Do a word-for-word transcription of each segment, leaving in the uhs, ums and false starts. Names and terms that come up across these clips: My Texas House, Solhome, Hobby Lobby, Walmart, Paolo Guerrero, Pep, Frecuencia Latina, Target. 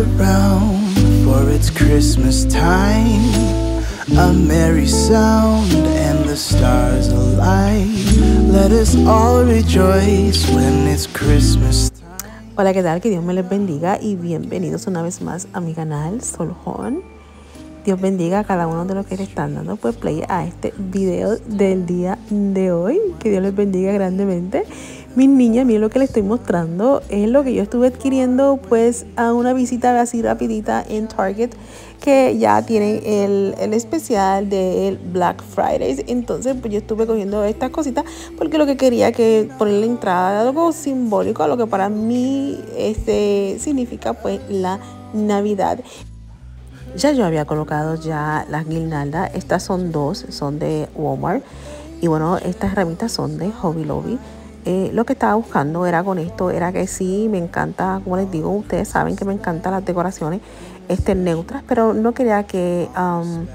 around, for it's Christmas time. A merry sound and the stars alight. Let us all rejoice when it's Christmas time. Hola, ¿qué tal? Que Dios me les bendiga y bienvenidos una vez más a mi canal Solhome. Dios bendiga a cada uno de los que le están dando pues play a este video del día de hoy. Que Dios les bendiga grandemente. Mis niñas, miren lo que les estoy mostrando. Es lo que yo estuve adquiriendo pues a una visita así rapidita en Target, que ya tienen el, el especial del Black Friday. Entonces pues yo estuve cogiendo estas cositas porque lo que quería que ponerle entrada era algo simbólico a lo que para mí este, significa pues la Navidad. Ya yo había colocado ya las guirnaldas. Estas son dos, son de Walmart. Y bueno, estas ramitas son de Hobby Lobby. Eh, lo que estaba buscando era con esto, era que sí, me encanta, como les digo, ustedes saben que me encantan las decoraciones este, neutras, pero no quería que, um,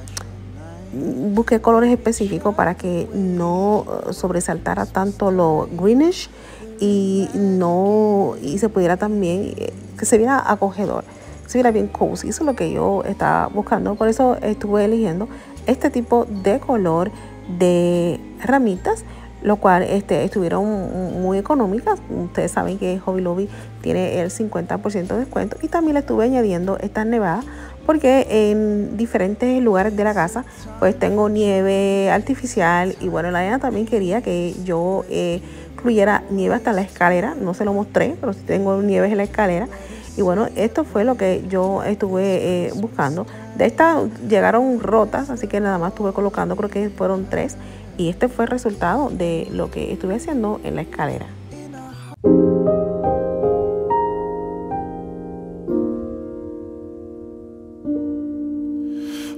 busqué colores específicos para que no sobresaltara tanto lo greenish y no, y se pudiera también, que se viera acogedor, se viera bien cozy. Eso es lo que yo estaba buscando, por eso estuve eligiendo este tipo de color de ramitas, lo cual este, estuvieron muy económicas. Ustedes saben que Hobby Lobby tiene el cincuenta por ciento de descuento. Y también le estuve añadiendo estas nevadas, porque en diferentes lugares de la casa pues tengo nieve artificial. Y bueno, la nena también quería que yo eh, incluyera nieve hasta la escalera. No se lo mostré, pero sí tengo nieves en la escalera. Y bueno, esto fue lo que yo estuve eh, buscando. De estas llegaron rotas, así que nada más estuve colocando, creo que fueron tres. Y este fue el resultado de lo que estuve haciendo en la escalera.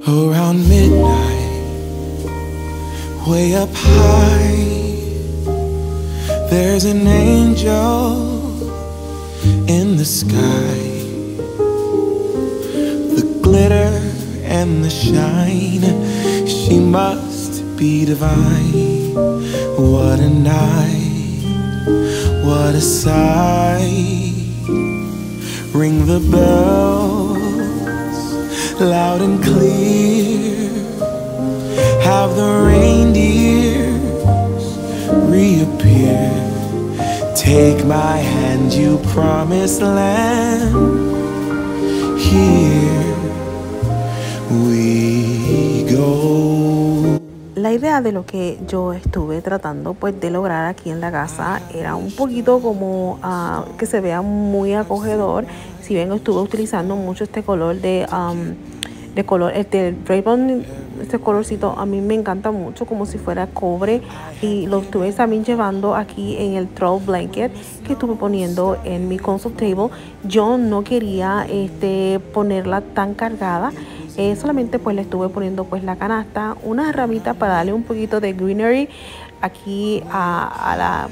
Around midnight, way up high, there's an angel in the sky. The glitter and the shine, she must be divine. What a night, what a sight. Ring the bells loud and clear. Have the reindeers reappear. Take my hand, you promised land. Here we go. La idea de lo que yo estuve tratando pues de lograr aquí en la casa era un poquito como uh, que se vea muy acogedor. Si bien estuve utilizando mucho este color de, um, de color, este Raven, este colorcito a mí me encanta mucho, como si fuera cobre. Y lo estuve también llevando aquí en el throw blanket que estuve poniendo en mi console table. Yo no quería este, ponerla tan cargada. Eh, solamente pues le estuve poniendo pues la canasta, unas ramitas para darle un poquito de greenery aquí a, a la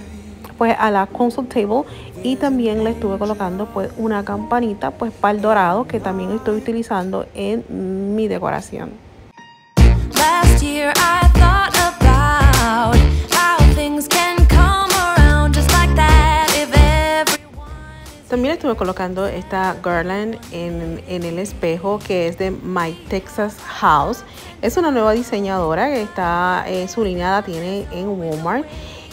pues a la console table, y también le estuve colocando pues una campanita pues para el dorado, que también estoy utilizando en mi decoración. Last year I thought about how things can come around just like that if everyone is... También estuve colocando esta garland en, en el espejo, que es de My Texas House. Es una nueva diseñadora que está, eh, su línea la tiene en Walmart,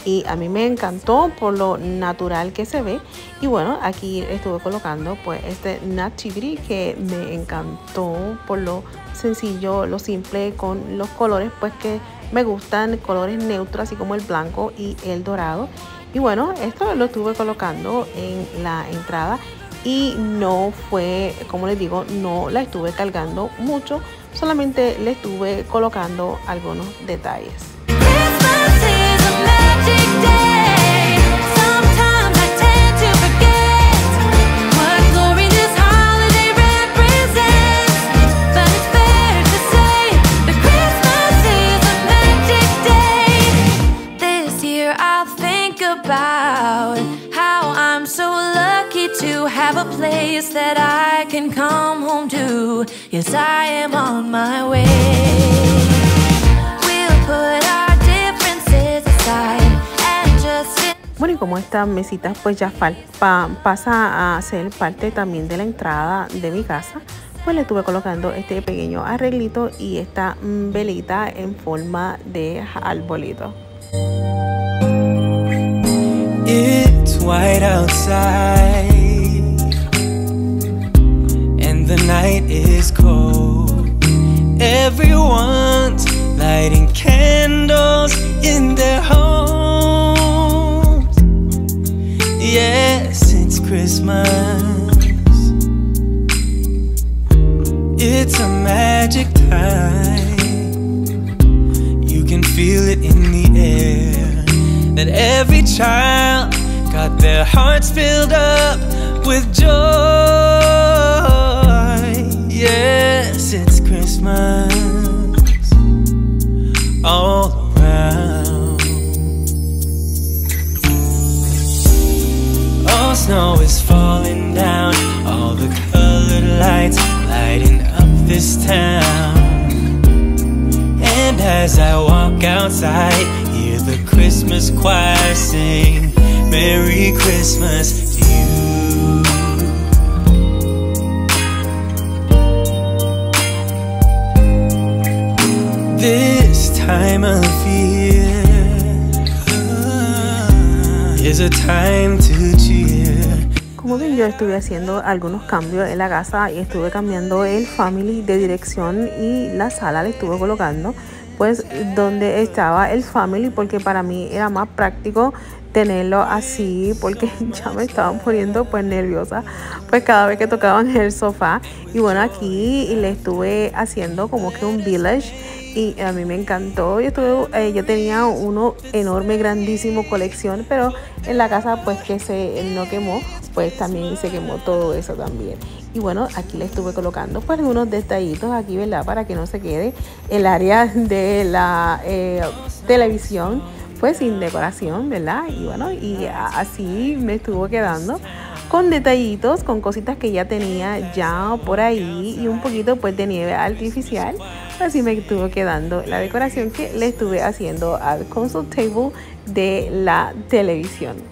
y a mí me encantó por lo natural que se ve. Y bueno, aquí estuve colocando pues este nativity, que me encantó por lo sencillo, lo simple, con los colores pues que me gustan, colores neutros, así como el blanco y el dorado. Y bueno, esto lo estuve colocando en la entrada y no fue, como les digo, no la estuve cargando mucho, solamente le estuve colocando algunos detalles. That I can come home to. Yes, I am on my way. We'll put our differences aside and just... Bueno, y como estas mesitas pues ya pa pasa a ser parte también de la entrada de mi casa, pues le estuve colocando este pequeño arreglito y esta velita en forma de arbolito. It's white outside and the night is cold. Everyone's lighting candles in their homes. Yes, it's Christmas. It's a magic time. You can feel it in the air. That every child got their hearts filled up with joy. Yes, it's Christmas all around. All snow is falling down. All the colored lights lighting up this town. And as I walk outside, hear the Christmas choir sing Merry Christmas to you. This time of year is a time to cheer. Como ven, yo estuve haciendo algunos cambios en la casa y estuve cambiando el family de dirección y la sala le estuve colocando pues donde estaba el family, porque para mí era más práctico tenerlo así, porque ya me estaban poniendo pues nerviosa pues cada vez que tocaban el sofá. Y bueno, aquí le estuve haciendo como que un village y a mí me encantó. Yo estuve, eh, yo tenía uno enorme, grandísimo colección, pero en la casa pues que se no quemó, pues también se quemó todo eso también. Y bueno, aquí le estuve colocando pues unos detallitos aquí, ¿verdad? Para que no se quede el área de la eh, televisión pues sin decoración, ¿verdad? Y bueno, y así me estuvo quedando con detallitos, con cositas que ya tenía ya por ahí y un poquito pues de nieve artificial. Así me estuvo quedando la decoración que le estuve haciendo al console table de la televisión.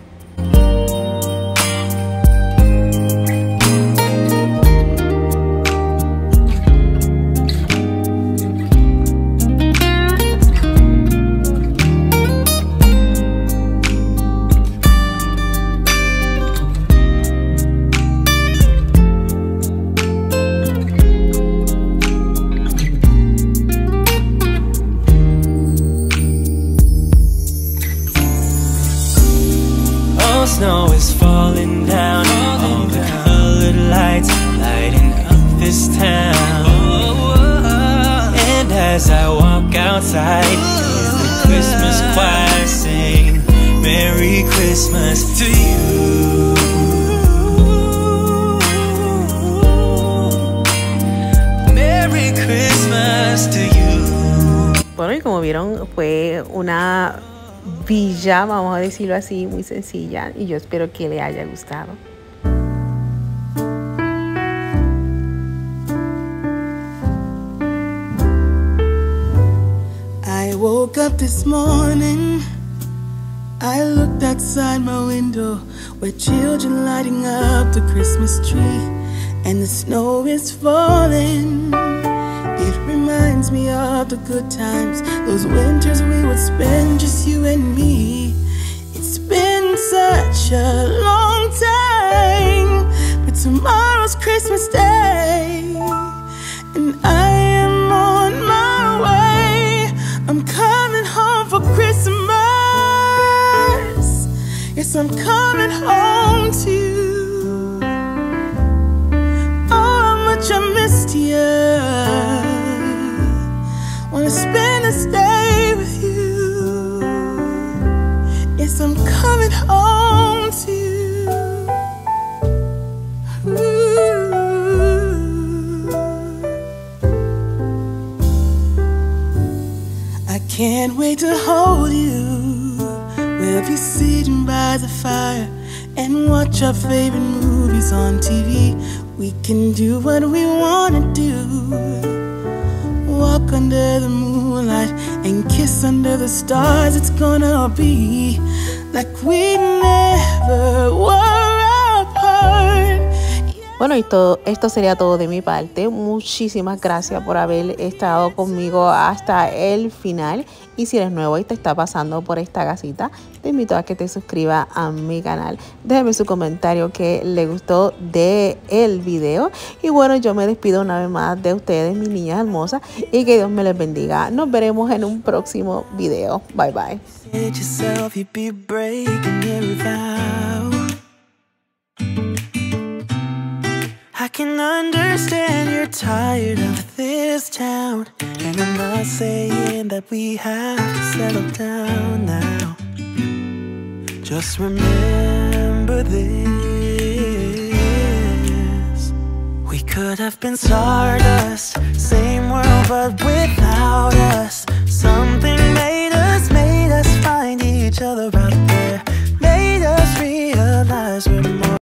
Snow is falling down. All the colored lights lighting up this town. And as I walk outside, hear the Christmas choir sing Merry Christmas to you. Merry Christmas to you. Bueno, y como vieron, fue una villa, vamos a decirlo así, muy sencilla, y yo espero que le haya gustado. I woke up this morning, I looked outside my window, where children lighting up the Christmas tree, and the snow is falling. It reminds me of the good times, those winters we would spend, just you and me. It's been such a long time, but tomorrow's Christmas Day, and I am on my way. I'm coming home for Christmas. Yes, I'm coming home to you. Oh, how much I missed you. Wanna spend this day with you. Yes, I'm coming home to you. Ooh. I can't wait to hold you. We'll be sitting by the fire and watch our favorite movies on T V. We can do what we wanna do. walk under the moonlight and kiss under the stars. It's gonna be like we never were apart. Bueno, y todo, esto sería todo de mi parte. Muchísimas gracias por haber estado conmigo hasta el final. Y si eres nuevo y te está pasando por esta casita, te invito a que te suscribas a mi canal. Déjame su comentario que le gustó del video. Y bueno, yo me despido una vez más de ustedes, mis niñas hermosas. Y que Dios me les bendiga. Nos veremos en un próximo video. Bye, bye. I can understand you're tired of this town, and I'm not saying that we have to settle down now. Just remember this. We could have been stardust, same world but without us. Something made us, made us find each other.